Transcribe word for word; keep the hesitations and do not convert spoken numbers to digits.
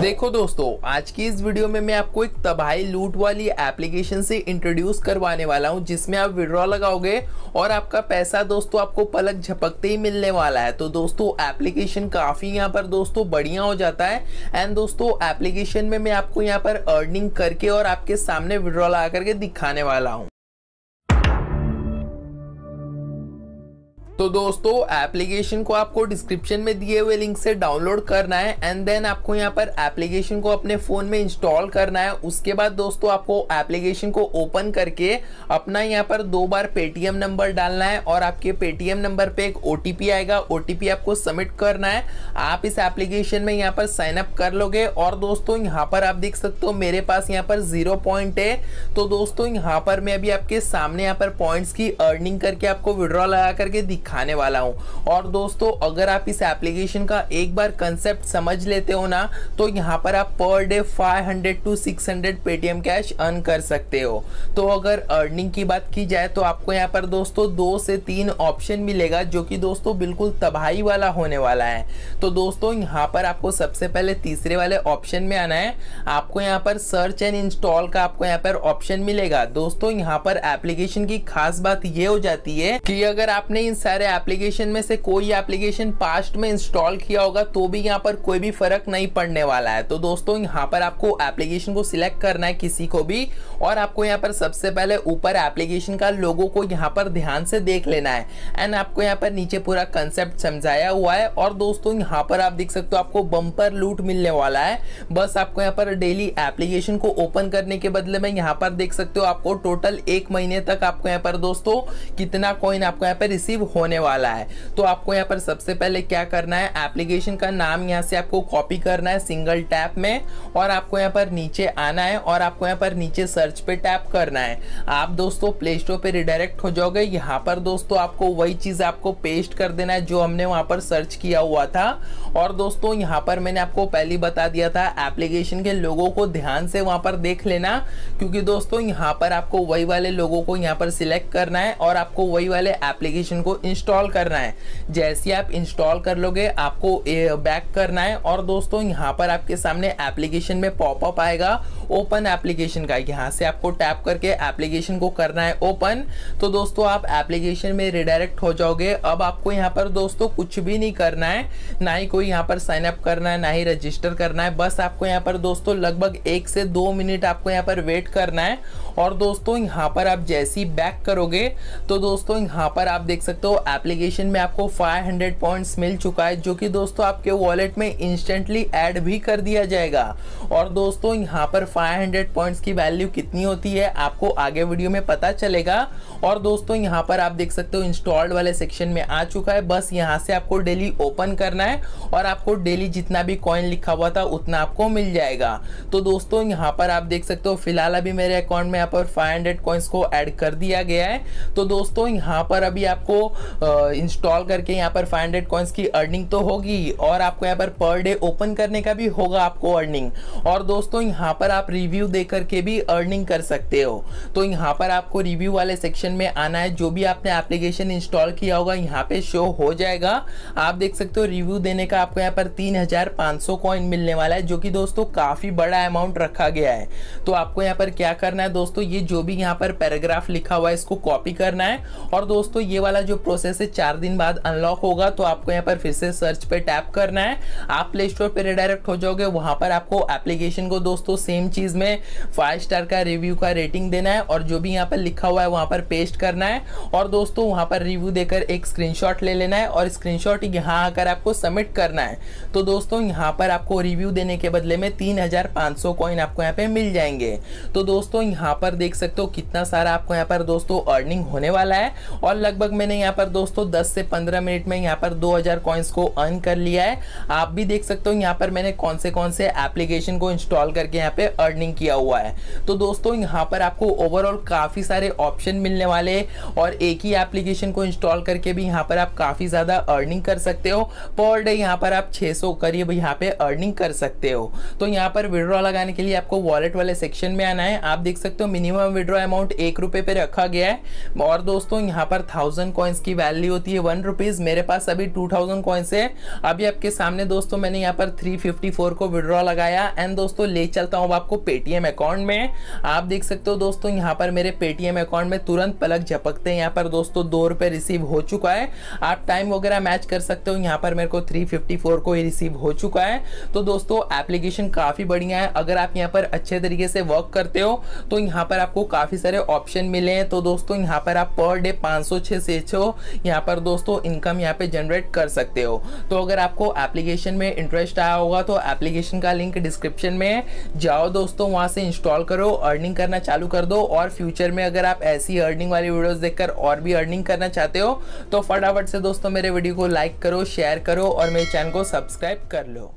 देखो दोस्तों, आज की इस वीडियो में मैं आपको एक तबाही लूट वाली एप्लीकेशन से इंट्रोड्यूस करवाने वाला हूं, जिसमें आप विड्रॉ लगाओगे और आपका पैसा दोस्तों आपको पलक झपकते ही मिलने वाला है। तो दोस्तों एप्लीकेशन काफ़ी यहां पर दोस्तों बढ़िया हो जाता है। एंड दोस्तों एप्लीकेशन में मैं आपको यहां पर अर्निंग करके और आपके सामने विड्रॉ लगा करके दिखाने वाला हूँ। तो दोस्तों एप्लीकेशन को आपको डिस्क्रिप्शन में दिए हुए लिंक से डाउनलोड करना है एंड देन आपको यहाँ पर एप्लीकेशन को अपने फ़ोन में इंस्टॉल करना है। उसके बाद दोस्तों आपको एप्लीकेशन को ओपन करके अपना यहाँ पर दो बार पेटीएम नंबर डालना है और आपके पेटीएम नंबर पे एक ओटीपी आएगा। ओटीपी आपको सबमिट करना है। आप इस एप्लीकेशन में यहाँ पर साइनअप कर लोगे और दोस्तों यहाँ पर आप देख सकते हो मेरे पास यहाँ पर जीरो पॉइंट है। तो दोस्तों यहाँ पर मैं अभी आपके सामने यहाँ पर पॉइंट्स की अर्निंग करके आपको विड्रॉ लगा करके खाने वाला हूं। और दोस्तों अगर आप इस एप्लीकेशन का एक बार कंसेप्ट समझ लेते हो ना, तो यहां पर आप पर डे पाँच सौ टू छह सौ पेटीएम कैश अर्न कर सकते हो। तो अगर अर्निंग की बात की जाए तो आपको यहां पर दोस्तों दो से तीन ऑप्शन मिलेगा, जो कि दोस्तों बिल्कुल तबाही वाला होने वाला है। तो दोस्तों यहां पर आपको सबसे पहले तीसरे वाले ऑप्शन में आना है। आपको यहां पर सर्च एंड इंस्टॉल का आपको यहां पर ऑप्शन मिलेगा। दोस्तों यहां पर एप्लीकेशन की खास बात यह हो जाती है कि अगर आपने इन सारे एप्लीकेशन में से कोई एप्लीकेशन पास्ट में इंस्टॉल किया होगा तो भी यहाँ पर कोई भी फर्क नहीं पड़ने वाला है। तो दोस्तों यहाँ पर आपको एप्लीकेशन को सिलेक्ट करना है किसी को भी, और आपको यहाँ पर सबसे पहले ऊपर एप्लीकेशन का लोगो को यहाँ पर ध्यान से देख लेना है एंड आपको यहाँ पर नीचे पूरा कंसेप्ट समझाया हुआ है। और दोस्तों यहाँ पर आप देख सकते हो आपको बम्पर लूट मिलने वाला है। बस आपको यहाँ पर डेली एप्लीकेशन को ओपन करने के बदले में यहाँ पर देख सकते हो आपको टोटल एक महीने तक आपको यहाँ पर दोस्तों कितना कॉइन आपको यहाँ पर रिसीव हो होने वाला है। तो आपको यहाँ पर सबसे पहले क्या करना है, एप्लीकेशन का नाम यहाँ से आपको कॉपी करना है सिंगल टैप में और आपको यहाँ पर नीचे आना है और आपको यहाँ पर नीचे सर्च पे टैप करना है। आप दोस्तों प्ले स्टोर पे रिडायरेक्ट हो जाओगे। यहाँ पर दोस्तों आपको वही चीज़ आपको पेस्ट कर देना है जो हमने वहाँ पर सर्च किया हुआ था। और दोस्तों यहाँ पर मैंने आपको पहले बता दिया था एप्लीकेशन के लोगों को ध्यान से वहाँ पर देख लेना, क्योंकि दोस्तों यहाँ पर आपको वही वाले लोगों को यहाँ पर सिलेक्ट करना है और आपको वही वाले एप्लीकेशन को इंस्टॉल करना है। जैसे आप इंस्टॉल कर लोगे आपको बैक करना है और दोस्तों यहाँ पर आपके सामने एप्लीकेशन में पॉपअप आएगा ओपन एप्लीकेशन का। यहाँ से आपको टैप करके एप्लीकेशन को करना है ओपन। तो दोस्तों आप एप्लीकेशन में रिडायरेक्ट हो जाओगे। अब आपको यहाँ पर दोस्तों कुछ भी नहीं करना है, ना ही कोई यहाँ पर साइनअप करना है, ना ही रजिस्टर करना है। बस आपको यहाँ पर दोस्तों लगभग एक से दो मिनट आपको यहाँ पर वेट करना है। और दोस्तों यहाँ पर आप जैसे ही बैक करोगे तो दोस्तों यहाँ पर आप देख सकते हो एप्लीकेशन में आपको पाँच सौ पॉइंट्स मिल चुका है, जो कि दोस्तों आपके वॉलेट में इंस्टेंटली ऐड भी कर दिया जाएगा। और दोस्तों यहाँ पर पाँच सौ पॉइंट्स की वैल्यू कितनी होती है आपको आगे वीडियो में पता चलेगा। और दोस्तों यहाँ पर आप देख सकते हो इंस्टॉल्ड वाले सेक्शन में आ चुका है। बस यहाँ से आपको डेली ओपन करना है और आपको डेली जितना भी कॉइन लिखा हुआ था उतना आपको मिल जाएगा। तो दोस्तों यहाँ पर आप देख सकते हो फिलहाल अभी मेरे अकाउंट में यहाँ पर पाँच सौ कॉइन्स को ऐड कर दिया गया है। तो दोस्तों यहाँ पर अभी आपको इंस्टॉल uh, करके यहाँ पर पाँच सौ कॉइन्स की अर्निंग तो होगी और आपको यहाँ पर पर डे ओपन करने का भी होगा आपको अर्निंग। और दोस्तों यहाँ पर आप रिव्यू दे करके भी अर्निंग कर सकते हो। तो यहाँ पर आपको रिव्यू वाले सेक्शन में आना है। जो भी आपने एप्लीकेशन इंस्टॉल किया होगा यहाँ पे शो हो जाएगा। आप देख सकते हो रिव्यू देने का आपको यहाँ पर तीन हजार पाँच सौ कॉइन मिलने वाला है, जो कि दोस्तों काफ़ी बड़ा अमाउंट रखा गया है। तो आपको यहाँ पर क्या करना है दोस्तों, ये जो भी यहाँ पर पैराग्राफ लिखा हुआ है इसको कॉपी करना है। और दोस्तों ये वाला जो प्रोसेस है चार दिन बाद अनलॉक होगा। तो आपको यहाँ पर फिर से सर्च पे टैप करना है। आप प्ले स्टोर पर रिडायरेक्ट हो जाओगे। वहाँ पर आपको एप्लीकेशन को दोस्तों सेम चीज़ में फाइव स्टार का रिव्यू का रेटिंग देना है और जो भी यहाँ पर लिखा हुआ है वहाँ पर पेस्ट करना है। और दोस्तों वहाँ पर रिव्यू देकर एक स्क्रीनशॉट ले लेना है और स्क्रीनशॉट यहाँ आकर आपको सबमिट करना है। तो दोस्तों यहाँ पर आपको रिव्यू देने के बदले में तीन हजार पाँच सौ कॉइन आपको यहाँ पे मिल जाएंगे। तो दोस्तों यहाँ पर देख सकते हो कितना सारा आपको यहाँ पर दोस्तों अर्निंग होने वाला है। और लगभग मैंने यहाँ पर दोस्तों दस से पंद्रह मिनट में यहाँ पर दो हज़ार कॉइन्स को अर्न कर लिया है। आप भी देख सकते हो यहाँ पर मैंने कौन से कौन से एप्लीकेशन को इंस्टॉल करके यहाँ पे अर्निंग किया हुआ है। तो दोस्तों यहाँ पर आपको ओवरऑल काफ़ी सारे ऑप्शन मिलने वाले और एक ही एप्लीकेशन को इंस्टॉल करके भी यहाँ पर आप काफ़ी ज़्यादा अर्निंग कर सकते हो। पर डे यहाँ पर आप छह सौ करीब यहाँ पे अर्निंग कर सकते हो। तो यहाँ पर विड्रॉ लगाने के लिए आपको वॉलेट वाले सेक्शन में आना है। आप देख सकते हो मिनिमम विड्रॉ अमाउंट एक रुपये पर रखा गया है और दोस्तों यहाँ पर थाउजेंड कॉइन्स की वैल्यू होती है वन रुपीज। मेरे पास अभी टू थाउजेंड कॉइन्स है। अभी आपके सामने दोस्तों मैंने यहाँ पर थ्री फिफ्टी फोर को विड्रॉ लगाया। एंड दोस्तों ले चलता हूँ आपको पेटीएम अकाउंट में। आप देख सकते हो दोस्तों यहाँ पर मेरे पेटीएम अकाउंट में तुरंत पलक झपकते हैं। यहाँ पर दोस्तों दो रुपये रिसीव हो चुका है। आप टाइम वगैरह मैच कर सकते हो। यहाँ पर मेरे को थ्री फिफ्टी फोर को ही रिसीव हो चुका है। तो दोस्तों एप्लीकेशन काफ़ी बढ़िया है। अगर आप यहाँ पर अच्छे तरीके से वर्क करते हो तो यहाँ पर आपको काफ़ी सारे ऑप्शन मिले हैं। तो दोस्तों यहाँ पर आप पर डे पाँच सौ छः से छः यहाँ पर दोस्तों इनकम यहाँ पे जनरेट कर सकते हो। तो अगर आपको एप्लीकेशन में इंटरेस्ट आया होगा तो एप्लीकेशन का लिंक डिस्क्रिप्शन में जाओ दोस्तों, वहाँ से इंस्टॉल करो, अर्निंग करना चालू कर दो। और फ्यूचर में अगर आप ऐसी अर्निंग वाली वीडियोज़ देख कर और भी अर्निंग करना चाहते हो तो फटाफट से दोस्तों मेरे वीडियो को लाइक करो, शेयर करो और मेरे चैनल को सब्सक्राइब कर लो।